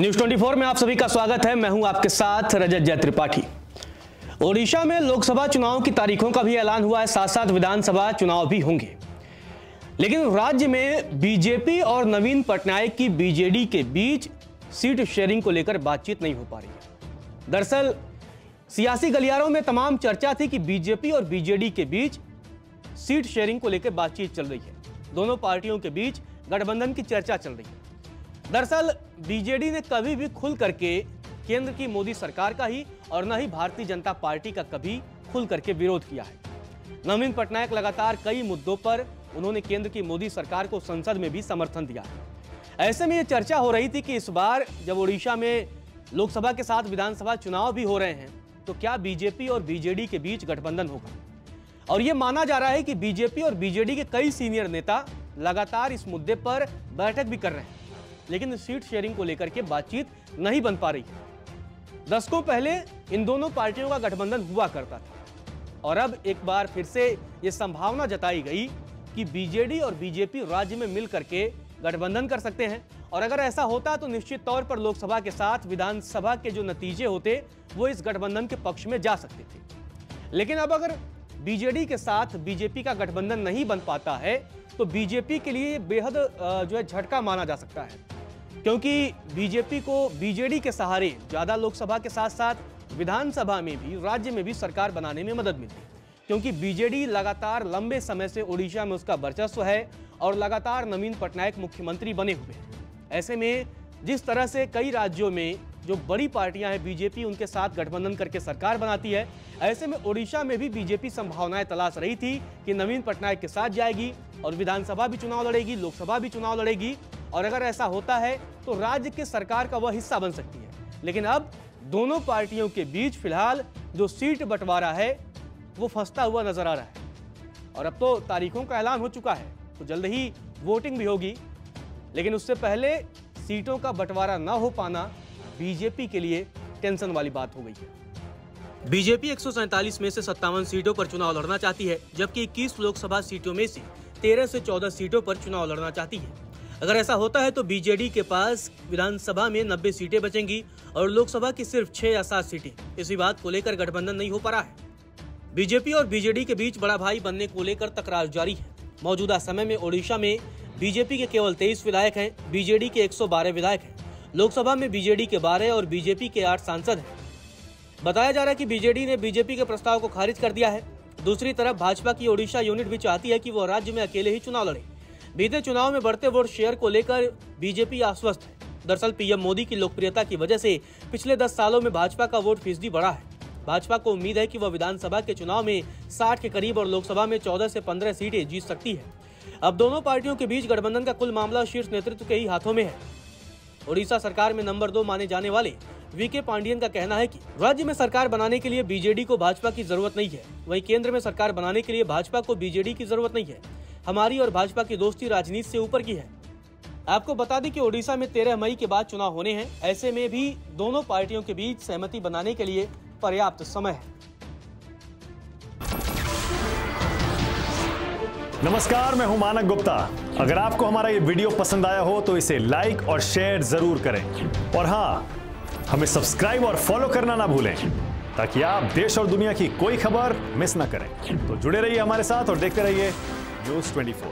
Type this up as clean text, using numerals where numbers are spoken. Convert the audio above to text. News 24 में आप सभी का स्वागत है। मैं हूं आपके साथ रजत जय त्रिपाठी। ओडिशा में लोकसभा चुनाव की तारीखों का भी ऐलान हुआ है, साथ साथ विधानसभा चुनाव भी होंगे। लेकिन राज्य में बीजेपी और नवीन पटनायक की बीजेडी के बीच सीट शेयरिंग को लेकर बातचीत नहीं हो पा रही है। दरअसल सियासी गलियारों में तमाम चर्चा थी कि बीजेपी और बीजेडी के बीच सीट शेयरिंग को लेकर बातचीत चल रही है, दोनों पार्टियों के बीच गठबंधन की चर्चा चल रही है। दरअसल बीजेडी ने कभी भी खुल करके केंद्र की मोदी सरकार का ही और न ही भारतीय जनता पार्टी का कभी खुल करके विरोध किया है। नवीन पटनायक लगातार कई मुद्दों पर उन्होंने केंद्र की मोदी सरकार को संसद में भी समर्थन दिया। ऐसे में ये चर्चा हो रही थी कि इस बार जब ओडिशा में लोकसभा के साथ विधानसभा चुनाव भी हो रहे हैं तो क्या बीजेपी और बीजेडी के बीच गठबंधन होगा। और ये माना जा रहा है कि बीजेपी और बीजेडी के कई सीनियर नेता लगातार इस मुद्दे पर बैठक भी कर रहे हैं, लेकिन सीट शेयरिंग को लेकर के बातचीत नहीं बन पा रही है। दशकों पहले इन दोनों पार्टियों का गठबंधन हुआ करता था और अब एक बार फिर से ये संभावना जताई गई कि बीजेडी और बीजेपी राज्य में मिल करके गठबंधन कर सकते हैं। और अगर ऐसा होता तो निश्चित तौर पर लोकसभा के साथ विधानसभा के जो नतीजे होते वो इस गठबंधन के पक्ष में जा सकते थे। लेकिन अब अगर बीजेडी के साथ बीजेपी का गठबंधन नहीं बन पाता है तो बीजेपी के लिए बेहद जो है झटका माना जा सकता है, क्योंकि बीजेपी को बीजेडी के सहारे ज़्यादा लोकसभा के साथ साथ विधानसभा में भी राज्य में भी सरकार बनाने में मदद मिलती, क्योंकि बीजेडी लगातार लंबे समय से ओडिशा में उसका वर्चस्व है और लगातार नवीन पटनायक मुख्यमंत्री बने हुए हैं। ऐसे में जिस तरह से कई राज्यों में जो बड़ी पार्टियां हैं बीजेपी उनके साथ गठबंधन करके सरकार बनाती है, ऐसे में ओडिशा में भी बीजेपी संभावनाएं तलाश रही थी कि नवीन पटनायक के साथ जाएगी और विधानसभा भी चुनाव लड़ेगी, लोकसभा भी चुनाव लड़ेगी और अगर ऐसा होता है तो राज्य की सरकार का वह हिस्सा बन सकती है। लेकिन अब दोनों पार्टियों के बीच फिलहाल जो सीट बंटवारा है वो फंसता हुआ नजर आ रहा है। और अब तो तारीखों का ऐलान हो चुका है तो जल्द ही वोटिंग भी होगी, लेकिन उससे पहले सीटों का बंटवारा ना हो पाना बीजेपी के लिए टेंशन वाली बात हो गई है। बीजेपी 147 में से 57 सीटों पर चुनाव लड़ना चाहती है, जबकि 21 लोकसभा सीटों में से 13 से 14 सीटों पर चुनाव लड़ना चाहती है। अगर ऐसा होता है तो बीजेडी के पास विधानसभा में 90 सीटें बचेंगी और लोकसभा की सिर्फ 6 या 7 सीटें। इसी बात को लेकर गठबंधन नहीं हो पा रहा है। बीजेपी और बीजेडी के बीच बड़ा भाई बनने को लेकर तकरार जारी है। मौजूदा समय में ओडिशा में बीजेपी के केवल 23 विधायक हैं, बीजेडी के 112 विधायक हैं। लोकसभा में बीजेडी के 12 और बीजेपी के 8 सांसद हैं। बताया जा रहा है कि बीजेडी ने बीजेपी के प्रस्ताव को खारिज कर दिया है। दूसरी तरफ भाजपा की ओडिशा यूनिट भी चाहती है कि वह राज्य में अकेले ही चुनाव लड़े। बीते चुनाव में बढ़ते वोट शेयर को लेकर बीजेपी आश्वस्त है। दरअसल पीएम मोदी की लोकप्रियता की वजह से पिछले 10 सालों में भाजपा का वोट फीसदी बढ़ा है। भाजपा को उम्मीद है कि वह विधानसभा के चुनाव में 60 के करीब और लोकसभा में 14 से 15 सीटें जीत सकती है। अब दोनों पार्टियों के बीच गठबंधन का कुल मामला शीर्ष नेतृत्व के ही हाथों में है। ओडिशा सरकार में नंबर 2 माने जाने वाले वीके पांडियन का कहना है कि राज्य में सरकार बनाने के लिए बीजेडी को भाजपा की जरूरत नहीं है, वहीं केंद्र में सरकार बनाने के लिए भाजपा को बीजेडी की जरूरत नहीं है। हमारी और भाजपा की दोस्ती राजनीति से ऊपर की है। आपको बता दें कि ओडिशा में 13 मई के बाद चुनाव होने हैं। ऐसे में भी दोनों पार्टियों के बीच सहमति बनाने के लिए पर्याप्त समय है। नमस्कार, मैं हूं मानक गुप्ता। अगर आपको हमारा ये वीडियो पसंद आया हो तो इसे लाइक और शेयर जरूर करें और हाँ, हमें सब्सक्राइब और फॉलो करना ना भूलें ताकि आप देश और दुनिया की कोई खबर मिस ना करें। तो जुड़े रहिए हमारे साथ और देखते रहिए News 24।